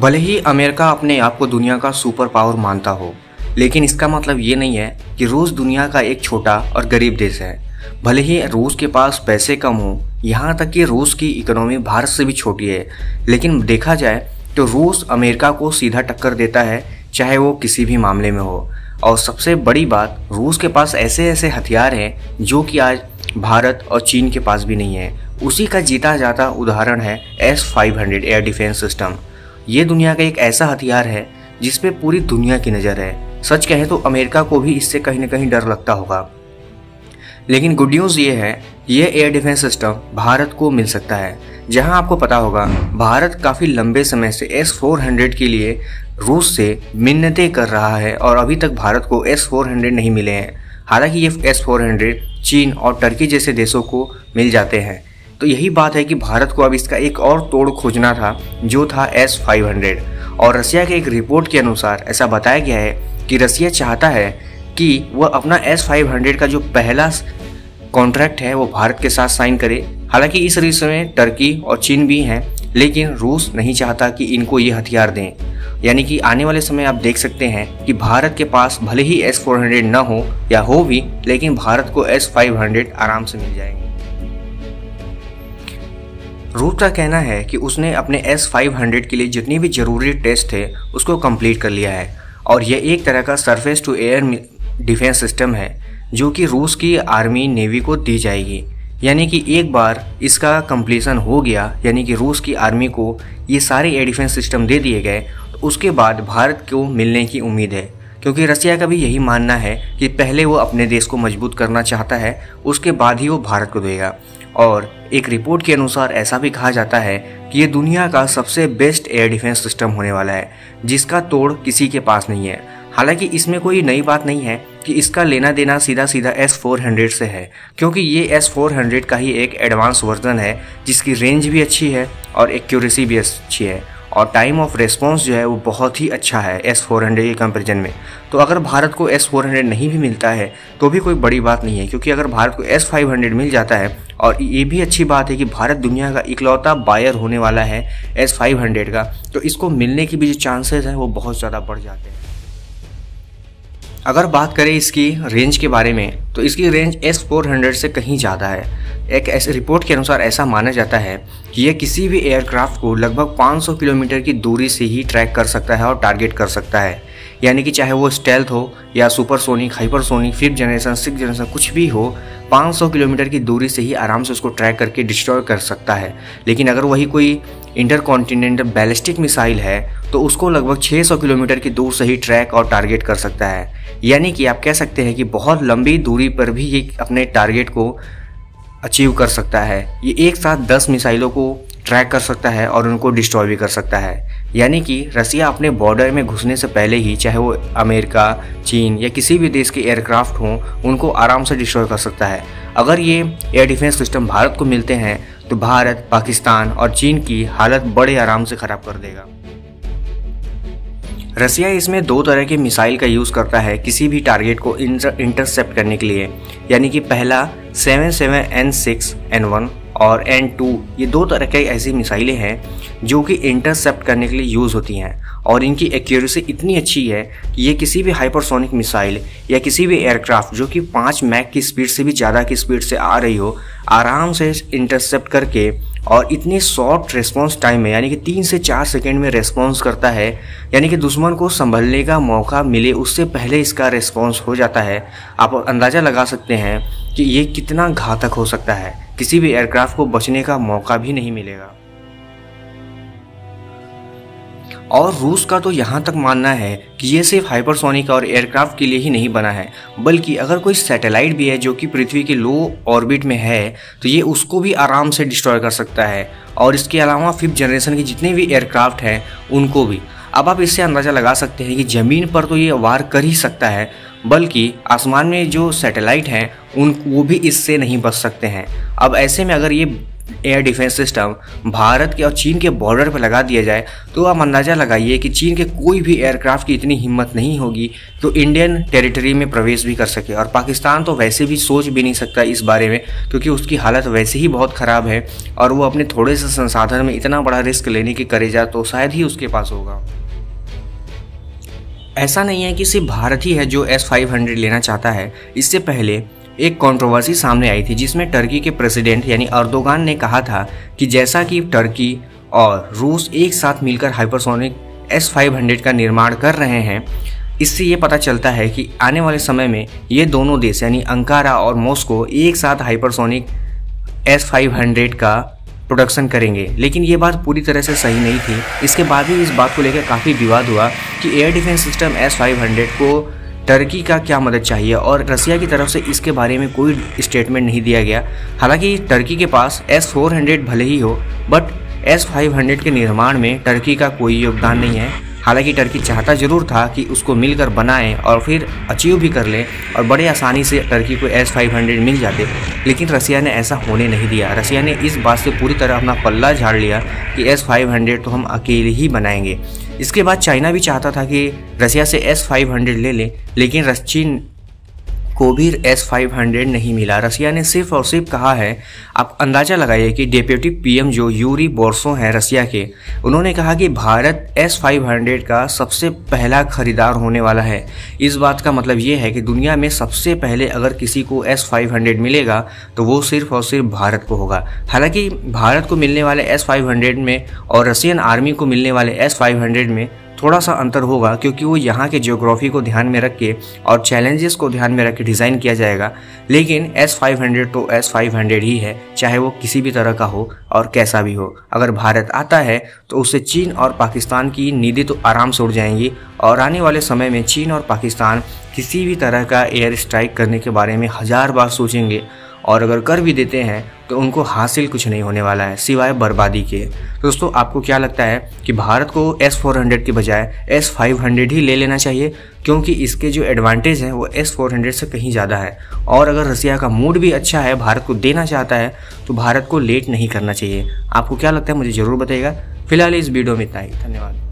भले ही अमेरिका अपने आप को दुनिया का सुपर पावर मानता हो, लेकिन इसका मतलब ये नहीं है कि रूस दुनिया का एक छोटा और गरीब देश है। भले ही रूस के पास पैसे कम हो, यहाँ तक कि रूस की इकोनॉमी भारत से भी छोटी है, लेकिन देखा जाए तो रूस अमेरिका को सीधा टक्कर देता है, चाहे वो किसी भी मामले में हो। और सबसे बड़ी बात, रूस के पास ऐसे ऐसे हथियार हैं जो कि आज भारत और चीन के पास भी नहीं है। उसी का जीता जाता उदाहरण है S-500 एयर डिफेंस सिस्टम। ये दुनिया का एक ऐसा हथियार है जिस पे पूरी दुनिया की नज़र है। सच कहें तो अमेरिका को भी इससे कहीं ना कहीं डर लगता होगा, लेकिन गुड न्यूज़ ये है, ये एयर डिफेंस सिस्टम भारत को मिल सकता है। जहां आपको पता होगा, भारत काफ़ी लंबे समय से S-400 के लिए रूस से मिन्नतें कर रहा है और अभी तक भारत को S-400 नहीं मिले हैं। हालांकि ये S-400 चीन और टर्की जैसे देशों को मिल जाते हैं। तो यही बात है कि भारत को अब इसका एक और तोड़ खोजना था, जो था S-500। और रसिया के एक रिपोर्ट के अनुसार ऐसा बताया गया है कि रसिया चाहता है कि वह अपना S-500 का जो पहला कॉन्ट्रैक्ट है वो भारत के साथ साइन करे। हालांकि इस रेस में टर्की और चीन भी हैं, लेकिन रूस नहीं चाहता कि इनको ये हथियार दें। यानी कि आने वाले समय आप देख सकते हैं कि भारत के पास भले ही S-400 ना हो या हो भी, लेकिन भारत को S-500 आराम से मिल जाएंगे। रूस का कहना है कि उसने अपने S-500 के लिए जितनी भी ज़रूरी टेस्ट थे उसको कंप्लीट कर लिया है, और यह एक तरह का surface to air defence system है जो कि रूस की आर्मी नेवी को दी जाएगी। यानी कि एक बार इसका कंप्लीशन हो गया, यानी कि रूस की आर्मी को ये सारे एयर डिफेंस सिस्टम दे दिए गए, तो उसके बाद भारत को मिलने की उम्मीद है। क्योंकि रसिया का भी यही मानना है कि पहले वो अपने देश को मजबूत करना चाहता है, उसके बाद ही वो भारत को देगा। और एक रिपोर्ट के अनुसार ऐसा भी कहा जाता है कि ये दुनिया का सबसे बेस्ट एयर डिफेंस सिस्टम होने वाला है, जिसका तोड़ किसी के पास नहीं है। हालांकि इसमें कोई नई बात नहीं है कि इसका लेना देना सीधा सीधा S-400 से है, क्योंकि ये S-400 का ही एक एडवांस वर्जन है जिसकी रेंज भी अच्छी है और एक्यूरेसी भी अच्छी है, और टाइम ऑफ रिस्पॉन्स जो है वो बहुत ही अच्छा है S-400 के कंपेरिजन में। तो अगर भारत को S-400 नहीं भी मिलता है तो भी कोई बड़ी बात नहीं है, क्योंकि अगर भारत को S-500 मिल जाता है, और ये भी अच्छी बात है कि भारत दुनिया का इकलौता बायर होने वाला है S-500 का, तो इसको मिलने की भी जो चांसेस हैं वो बहुत ज़्यादा बढ़ जाते हैं। अगर बात करें इसकी रेंज के बारे में, तो इसकी रेंज S-400 से कहीं ज़्यादा है। एक ऐसे रिपोर्ट के अनुसार ऐसा माना जाता है कि यह किसी भी एयरक्राफ्ट को लगभग 500 किलोमीटर की दूरी से ही ट्रैक कर सकता है और टारगेट कर सकता है। यानी कि चाहे वो स्टेल्थ हो या supersonic, hypersonic, 5th generation 6th generation कुछ भी हो, 500 किलोमीटर की दूरी से ही आराम से उसको ट्रैक करके डिस्ट्रॉय कर सकता है। लेकिन अगर वही कोई इंटरकॉन्टिनेंटल बैलिस्टिक मिसाइल है तो उसको लगभग 600 किलोमीटर की दूर से ही ट्रैक और टारगेट कर सकता है। यानी कि आप कह सकते हैं कि बहुत लंबी दूरी पर भी ये अपने टारगेट को अचीव कर सकता है। ये एक साथ 10 मिसाइलों को ट्रैक कर सकता है और उनको डिस्ट्रॉय भी कर सकता है। यानी कि रसिया अपने बॉर्डर में घुसने से पहले ही, चाहे वो अमेरिका, चीन या किसी भी देश के एयरक्राफ्ट हों, उनको आराम से डिस्ट्रॉय कर सकता है। अगर ये एयर डिफेंस सिस्टम भारत को मिलते हैं तो भारत, पाकिस्तान और चीन की हालत बड़े आराम से ख़राब कर देगा। रसिया इसमें 2 तरह के मिसाइल का यूज़ करता है किसी भी टारगेट को इंटरसेप्ट करने के लिए। यानी कि पहला 77N6N1 और N2, ये 2 तरह की ऐसी मिसाइलें हैं जो कि इंटरसेप्ट करने के लिए यूज़ होती हैं, और इनकी एक्यूरेसी इतनी अच्छी है कि ये किसी भी हाइपरसोनिक मिसाइल या किसी भी एयरक्राफ्ट जो कि 5 मैक की स्पीड से भी ज़्यादा की स्पीड से आ रही हो, आराम से इंटरसेप्ट करके और इतनी शॉर्ट रिस्पॉन्स टाइम में, यानी कि 3 से 4 सेकेंड में रिस्पॉन्स करता है। यानी कि दुश्मन को संभलने का मौका मिले उससे पहले इसका रिस्पॉन्स हो जाता है। आप अंदाज़ा लगा सकते हैं कि ये कितना घातक हो सकता है, किसी भी एयरक्राफ्ट को बचने का मौका भी नहीं मिलेगा। और रूस का तो यहाँ तक मानना है कि ये सिर्फ हाइपरसोनिक और एयरक्राफ्ट के लिए ही नहीं बना है, बल्कि अगर कोई सैटेलाइट भी है जो कि पृथ्वी के लो ऑर्बिट में है तो ये उसको भी आराम से डिस्ट्रॉय कर सकता है, और इसके अलावा 5th जनरेशन के जितने भी एयरक्राफ्ट हैं उनको भी। अब आप इससे अंदाज़ा लगा सकते हैं कि ज़मीन पर तो ये वार कर ही सकता है, बल्कि आसमान में जो सैटेलाइट हैं उन वो भी इससे नहीं बच सकते हैं। अब ऐसे में अगर ये एयर डिफेंस सिस्टम भारत के और चीन के बॉर्डर पर लगा दिया जाए तो आप अंदाज़ा लगाइए कि चीन के कोई भी एयरक्राफ्ट की इतनी हिम्मत नहीं होगी तो इंडियन टेरिटरी में प्रवेश भी कर सके। और पाकिस्तान तो वैसे भी सोच भी नहीं सकता इस बारे में, क्योंकि उसकी हालत वैसे ही बहुत ख़राब है और वो अपने थोड़े से संसाधन में इतना बड़ा रिस्क लेने की करेजा तो शायद ही उसके पास होगा। ऐसा नहीं है कि सिर्फ भारत ही है जो S-500 लेना चाहता है। इससे पहले एक कंट्रोवर्सी सामने आई थी जिसमें टर्की के प्रेसिडेंट यानी अर्दोगान ने कहा था कि जैसा कि टर्की और रूस एक साथ मिलकर हाइपरसोनिक S-500 का निर्माण कर रहे हैं, इससे ये पता चलता है कि आने वाले समय में ये दोनों देश यानी अंकारा और मॉस्को एक साथ हाइपरसोनिक S-500 का प्रोडक्शन करेंगे। लेकिन ये बात पूरी तरह से सही नहीं थी। इसके बाद ही इस बात को लेकर काफ़ी विवाद हुआ कि एयर डिफेंस सिस्टम S-500 को टर्की का क्या मदद चाहिए, और रसिया की तरफ से इसके बारे में कोई स्टेटमेंट नहीं दिया गया। हालांकि टर्की के पास S-400 भले ही हो, बट S-500 के निर्माण में टर्की का कोई योगदान नहीं है। हालांकि टर्की चाहता ज़रूर था कि उसको मिलकर बनाएं और फिर अचीव भी कर लें और बड़े आसानी से टर्की को S-500 मिल जाते, लेकिन रसिया ने ऐसा होने नहीं दिया। रसिया ने इस बात से पूरी तरह अपना पल्ला झाड़ लिया कि S-500 तो हम अकेले ही बनाएंगे। इसके बाद चाइना भी चाहता था कि रसिया से S-500 ले लें, लेकिन चीन को भी S-500 नहीं मिला। रसिया ने सिर्फ और सिर्फ कहा है, आप अंदाज़ा लगाइए कि डिप्यूटी PM जो यूरी बोरिसोव हैं रसिया के, उन्होंने कहा कि भारत S-500 का सबसे पहला खरीदार होने वाला है। इस बात का मतलब ये है कि दुनिया में सबसे पहले अगर किसी को S-500 मिलेगा तो वो सिर्फ और सिर्फ भारत को होगा। हालांकि भारत को मिलने वाले S-500 में और रसियन आर्मी को मिलने वाले S-500 में थोड़ा सा अंतर होगा, क्योंकि वो यहाँ के ज्योग्राफी को ध्यान में रख के और चैलेंजेस को ध्यान में रख के डिज़ाइन किया जाएगा। लेकिन S-500 तो S-500 ही है, चाहे वो किसी भी तरह का हो और कैसा भी हो। अगर भारत आता है तो उससे चीन और पाकिस्तान की नींदें तो आराम से उड़ जाएंगी और आने वाले समय में चीन और पाकिस्तान किसी भी तरह का एयर स्ट्राइक करने के बारे में 1000 बार सोचेंगे, और अगर कर भी देते हैं तो उनको हासिल कुछ नहीं होने वाला है सिवाय बर्बादी के। दोस्तों, आपको क्या लगता है कि भारत को S-400 के बजाय S-500 ही ले लेना चाहिए, क्योंकि इसके जो एडवांटेज हैं वो S-400 से कहीं ज़्यादा है। और अगर रसिया का मूड भी अच्छा है, भारत को देना चाहता है, तो भारत को लेट नहीं करना चाहिए। आपको क्या लगता है मुझे ज़रूर बताइएगा। फिलहाल इस वीडियो में इतना ही, धन्यवाद।